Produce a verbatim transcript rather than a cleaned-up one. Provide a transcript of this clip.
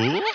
Ooh.